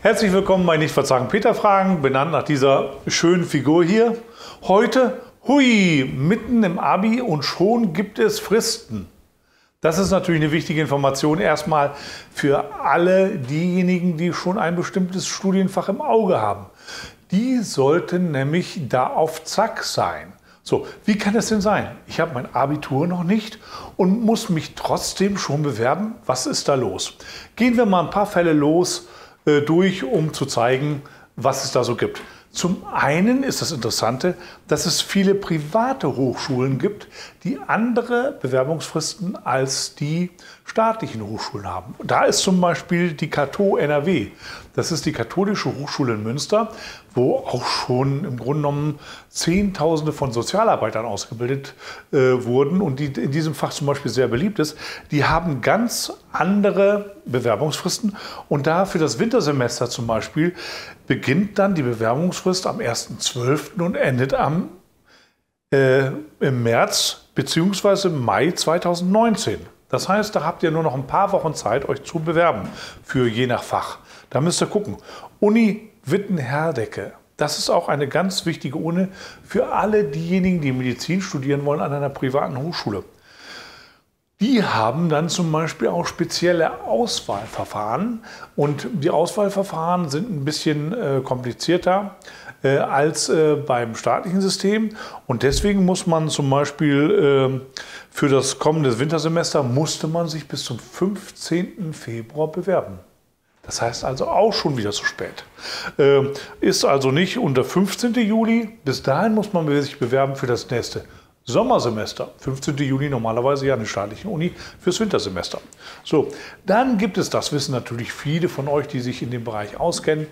Herzlich willkommen bei Nicht-Verzagen-Peter-Fragen, benannt nach dieser schönen Figur hier. Heute, hui, mitten im Abi und schon gibt es Fristen. Das ist natürlich eine wichtige Information erstmal für alle diejenigen, die schon ein bestimmtes Studienfach im Auge haben. Die sollten nämlich da auf Zack sein. So, wie kann es denn sein? Ich habe mein Abitur noch nicht und muss mich trotzdem schon bewerben. Was ist da los? Gehen wir mal ein paar Fälle durch, um zu zeigen, was es da so gibt. Zum einen ist das Interessante, dass es viele private Hochschulen gibt, die andere Bewerbungsfristen als die staatlichen Hochschulen haben. Da ist zum Beispiel die Katho NRW. Das ist die katholische Hochschule in Münster, wo auch schon im Grunde genommen Zehntausende von Sozialarbeitern ausgebildet wurden und die in diesem Fach zum Beispiel sehr beliebt ist. Die haben ganz andere Bewerbungsfristen und da für das Wintersemester zum Beispiel beginnt dann die Bewerbungsfrist am 1.12. und endet im März bzw. Mai 2019. Das heißt, da habt ihr nur noch ein paar Wochen Zeit, euch zu bewerben für je nach Fach. Da müsst ihr gucken. Uni Witten-Herdecke. Das ist auch eine ganz wichtige Uni für alle diejenigen, die Medizin studieren wollen an einer privaten Hochschule. Die haben dann zum Beispiel auch spezielle Auswahlverfahren und die Auswahlverfahren sind ein bisschen komplizierter als beim staatlichen System und deswegen muss man zum Beispiel für das kommende Wintersemester musste man sich bis zum 15. Februar bewerben. Das heißt also auch schon wieder zu spät. Ist also nicht unter 15. Juli, bis dahin muss man sich bewerben für das nächste Sommersemester, 15. Juni normalerweise ja an der staatlichen Uni fürs Wintersemester. So, dann gibt es, das wissen natürlich viele von euch, die sich in dem Bereich auskennen,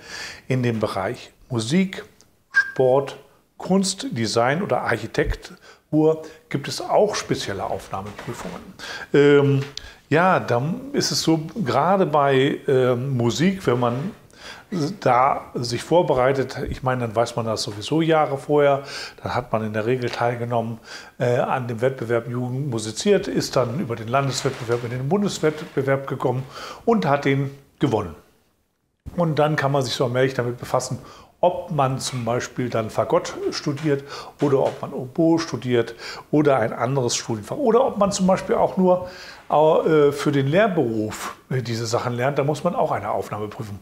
in dem Bereich Musik, Sport, Kunst, Design oder Architektur gibt es auch spezielle Aufnahmeprüfungen. Ja, dann ist es so, gerade bei Musik, wenn man da sich vorbereitet, ich meine, dann weiß man das sowieso Jahre vorher, dann hat man in der Regel teilgenommen an dem Wettbewerb Jugend musiziert, ist dann über den Landeswettbewerb in den Bundeswettbewerb gekommen und hat den gewonnen. Und dann kann man sich so allmählich damit befassen, ob man zum Beispiel dann Fagott studiert oder ob man Oboe studiert oder ein anderes Studienfach oder ob man zum Beispiel auch nur für den Lehrberuf diese Sachen lernt, da muss man auch eine Aufnahmeprüfung.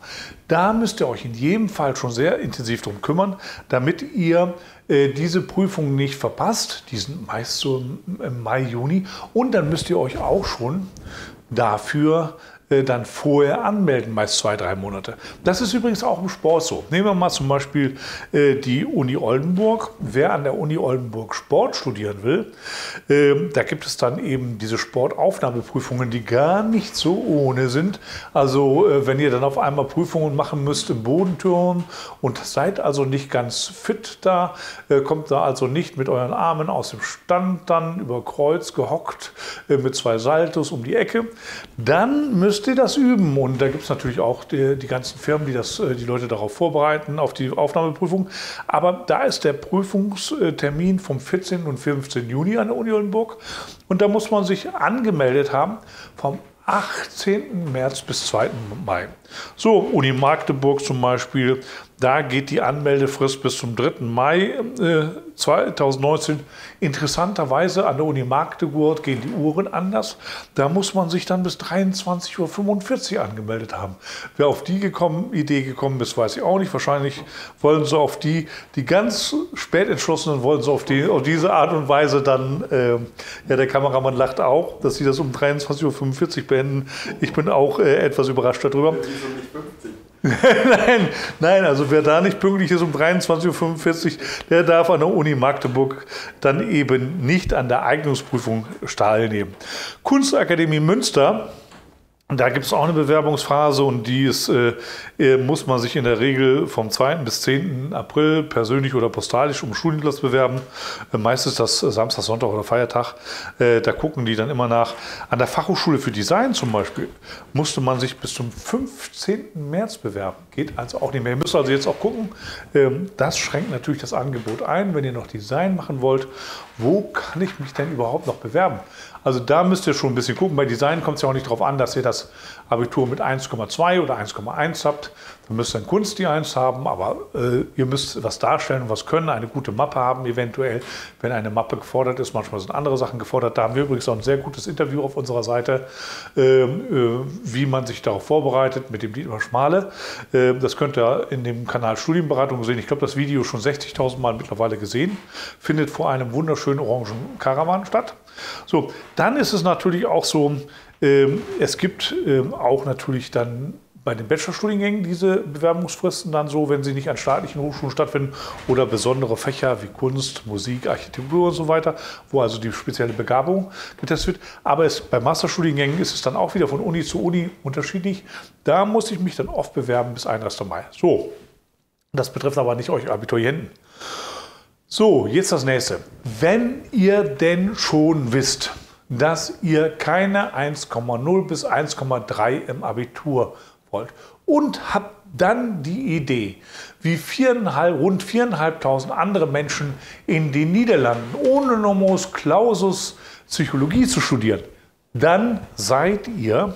Da müsst ihr euch in jedem Fall schon sehr intensiv drum kümmern, damit ihr diese Prüfung nicht verpasst. Die sind meist so im Mai, Juni und dann müsst ihr euch auch schon dafür dann vorher anmelden, meist 2-3 Monate. Das ist übrigens auch im Sport so. Nehmen wir mal zum Beispiel die Uni Oldenburg. Wer an der Uni Oldenburg Sport studieren will, da gibt es dann eben diese Sportaufnahmeprüfungen, die gar nicht so ohne sind. Also wenn ihr dann auf einmal Prüfungen machen müsst im Bodentürmen und seid also nicht ganz fit da, kommt da also nicht mit euren Armen aus dem Stand dann über Kreuz gehockt mit 2 Saltos um die Ecke, dann müsst ihr das üben. Und da gibt es natürlich auch die ganzen Firmen, die Leute darauf vorbereiten, auf die Aufnahmeprüfung. Aber da ist der Prüfungstermin vom 14. und 15. Juni an der Uni Oldenburg. Und da muss man sich angemeldet haben vom 18. März bis 2. Mai. So, Uni Magdeburg zum Beispiel, da geht die Anmeldefrist bis zum 3. Mai 2019. Interessanterweise an der Uni Magdeburg gehen die Uhren anders. Da muss man sich dann bis 23:45 Uhr angemeldet haben. Wer auf die Idee gekommen ist, weiß ich auch nicht. Wahrscheinlich wollen sie auf die ganz spät entschlossenen, wollen sie auf diese Art und Weise dann, ja, der Kameramann lacht auch, dass sie das um 23:45 Uhr beenden. Ich bin auch etwas überrascht darüber. Nein, also wer da nicht pünktlich ist um 23:45 Uhr, der darf an der Uni Magdeburg dann eben nicht an der Eignungsprüfung teilnehmen. Kunstakademie Münster, da gibt es auch eine Bewerbungsphase und die ist, muss man sich in der Regel vom 2. bis 10. April persönlich oder postalisch um Studienplatz bewerben. Meistens das Samstag, Sonntag oder Feiertag. Da gucken die dann immer nach. An der Fachhochschule für Design zum Beispiel musste man sich bis zum 15. März bewerben. Geht also auch nicht mehr. Ihr müsst also jetzt auch gucken. Das schränkt natürlich das Angebot ein. Wenn ihr noch Design machen wollt, wo kann ich mich denn überhaupt noch bewerben? Also da müsst ihr schon ein bisschen gucken. Bei Design kommt es ja auch nicht darauf an, dass ihr das das Abitur mit 1,2 oder 1,1 habt, dann müsst ihr in Kunst die 1 haben, aber ihr müsst was darstellen und was können, eine gute Mappe haben eventuell, wenn eine Mappe gefordert ist. Manchmal sind andere Sachen gefordert. Da haben wir übrigens auch ein sehr gutes Interview auf unserer Seite, wie man sich darauf vorbereitet mit dem Dietmar Schmale. Das könnt ihr in dem Kanal Studienberatung sehen. Ich glaube, das Video schon 60.000 Mal mittlerweile gesehen. Findet vor einem wunderschönen orangen Karawan statt. So, dann ist es natürlich auch so, es gibt auch natürlich dann bei den Bachelorstudiengängen diese Bewerbungsfristen dann so, wenn sie nicht an staatlichen Hochschulen stattfinden oder besondere Fächer wie Kunst, Musik, Architektur und so weiter, wo also die spezielle Begabung getestet wird. Aber bei Masterstudiengängen ist es dann auch wieder von Uni zu Uni unterschiedlich. Da muss ich mich dann oft bewerben bis 31. Mai. So, das betrifft aber nicht euch Abiturienten. So, jetzt das nächste. Wenn ihr denn schon wisst, dass ihr keine 1,0 bis 1,3 im Abitur wollt und habt dann die Idee, wie rund 4.500 andere Menschen in den Niederlanden ohne Numerus Clausus Psychologie zu studieren, dann seid ihr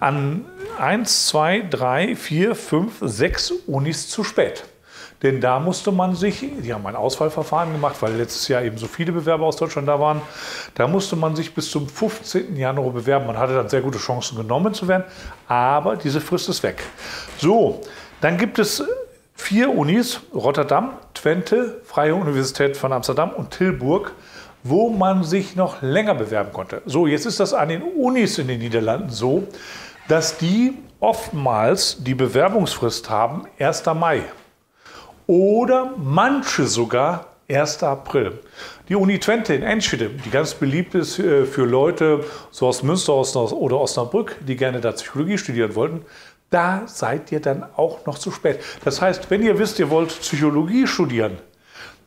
an 1, 2, 3, 4, 5, 6 Unis zu spät. Denn da musste man sich, die haben ein Auswahlverfahren gemacht, weil letztes Jahr eben so viele Bewerber aus Deutschland da waren, da musste man sich bis zum 15. Januar bewerben. Man hatte dann sehr gute Chancen, genommen zu werden, aber diese Frist ist weg. So, dann gibt es 4 Unis, Rotterdam, Twente, Freie Universität von Amsterdam und Tilburg, wo man sich noch länger bewerben konnte. So, jetzt ist das an den Unis in den Niederlanden so, dass die oftmals die Bewerbungsfrist haben, 1. Mai. Oder manche sogar 1. April. Die Uni Twente in Enschede, die ganz beliebt ist für Leute so aus Münster oder Osnabrück, die gerne da Psychologie studieren wollten, da seid ihr dann auch noch zu spät. Das heißt, wenn ihr wisst, ihr wollt Psychologie studieren,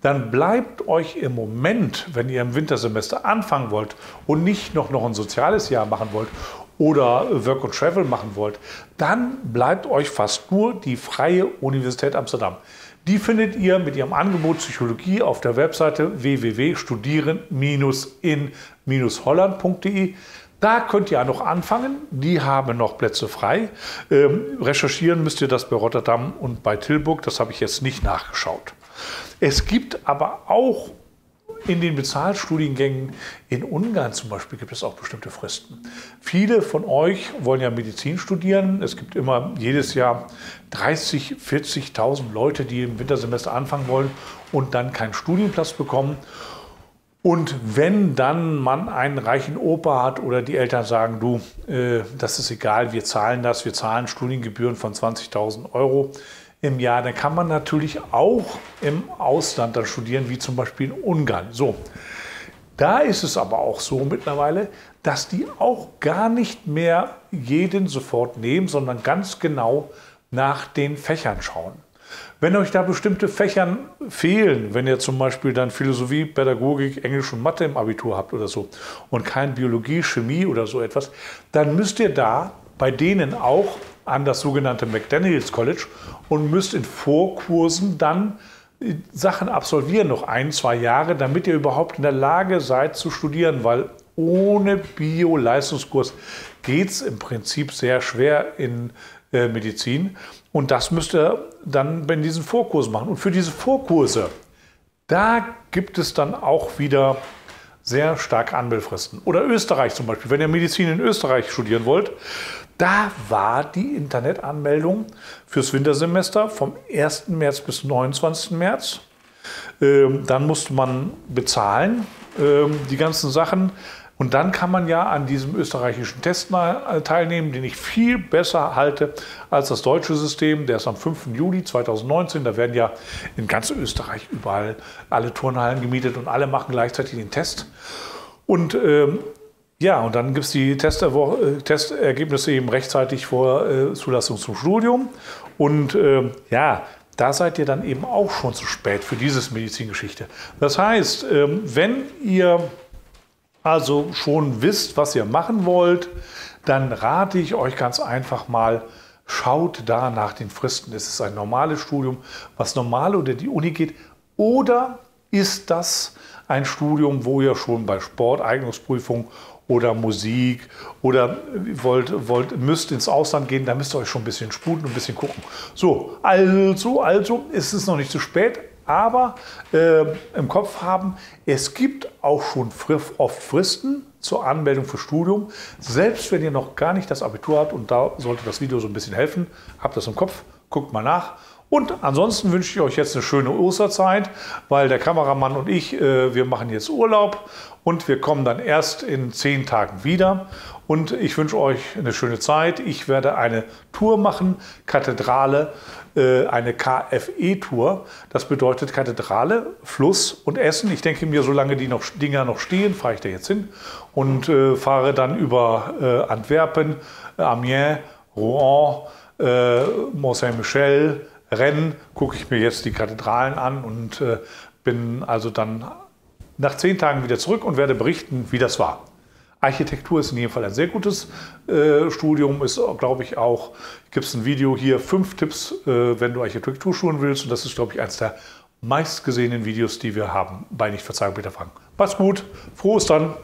dann bleibt euch im Moment, wenn ihr im Wintersemester anfangen wollt und nicht noch ein soziales Jahr machen wollt oder Work and Travel machen wollt, dann bleibt euch fast nur die Freie Universität Amsterdam. Die findet ihr mit ihrem Angebot Psychologie auf der Webseite www.studieren-in-holland.de. Da könnt ihr noch anfangen, die haben noch Plätze frei. Recherchieren müsst ihr das bei Rotterdam und bei Tilburg, das habe ich jetzt nicht nachgeschaut. Es gibt aber auch in den Bezahlstudiengängen in Ungarn zum Beispiel gibt es auch bestimmte Fristen. Viele von euch wollen ja Medizin studieren. Es gibt immer jedes Jahr 30.000, 40.000 Leute, die im Wintersemester anfangen wollen und dann keinen Studienplatz bekommen. Und wenn dann man einen reichen Opa hat oder die Eltern sagen, du, das ist egal, wir zahlen das, wir zahlen Studiengebühren von 20.000 Euro, im Jahr, dann kann man natürlich auch im Ausland dann studieren, wie zum Beispiel in Ungarn. So, da ist es aber auch so mittlerweile, dass die auch gar nicht mehr jeden sofort nehmen, sondern ganz genau nach den Fächern schauen. Wenn euch da bestimmte Fächer fehlen, wenn ihr zum Beispiel dann Philosophie, Pädagogik, Englisch und Mathe im Abitur habt oder so und kein Biologie, Chemie oder so etwas, dann müsst ihr da bei denen auch an das sogenannte McDaniels College und müsst in Vorkursen dann Sachen absolvieren, noch 1, 2 Jahre, damit ihr überhaupt in der Lage seid zu studieren, weil ohne Bio-Leistungskurs geht es im Prinzip sehr schwer in Medizin und das müsst ihr dann bei diesen Vorkursen machen. Und für diese Vorkurse, da gibt es dann auch wieder sehr stark Anmeldefristen. Oder Österreich zum Beispiel, wenn ihr Medizin in Österreich studieren wollt, da war die Internetanmeldung fürs Wintersemester vom 1. März bis 29. März. Dann musste man bezahlen, die ganzen Sachen. Und dann kann man ja an diesem österreichischen Test teilnehmen, den ich viel besser halte als das deutsche System. Der ist am 5. Juli 2019. Da werden ja in ganz Österreich überall alle Turnhallen gemietet und alle machen gleichzeitig den Test. Und ja, und dann gibt es die Testergebnisse eben rechtzeitig vor Zulassung zum Studium. Und ja, da seid ihr dann eben auch schon zu spät für diese Medizingeschichte. Das heißt, wenn ihr also schon wisst, was ihr machen wollt, dann rate ich euch ganz einfach mal, schaut da nach den Fristen. Ist es ein normales Studium, was normal oder die Uni geht? Oder ist das ein Studium, wo ihr schon bei Sporteignungsprüfung oder Musik oder müsst ins Ausland gehen, da müsst ihr euch schon ein bisschen sputen und ein bisschen gucken. So, also ist es noch nicht zu spät, aber im Kopf haben, es gibt auch schon oft Fristen zur Anmeldung für Studium, selbst wenn ihr noch gar nicht das Abitur habt, und da sollte das Video so ein bisschen helfen. Habt das im Kopf, guckt mal nach. Und ansonsten wünsche ich euch jetzt eine schöne Osterzeit, weil der Kameramann und ich, wir machen jetzt Urlaub und wir kommen dann erst in 10 Tagen wieder. Und ich wünsche euch eine schöne Zeit. Ich werde eine Tour machen, Kathedrale, eine KFE-Tour. Das bedeutet Kathedrale, Fluss und Essen. Ich denke mir, solange die Dinger noch stehen, fahre ich da jetzt hin und fahre dann über Antwerpen, Amiens, Rouen, Mont-Saint-Michel, Rennes, gucke ich mir jetzt die Kathedralen an und bin also dann nach 10 Tagen wieder zurück und werde berichten, wie das war. Architektur ist in jedem Fall ein sehr gutes Studium, ist, glaube ich, auch, gibt es ein Video hier, 5 Tipps, wenn du Architektur schulen willst, und das ist, glaube ich, eines der meistgesehenen Videos, die wir haben bei Nicht-Verzagen-Peter-Fragen. Macht's gut, frohes dann!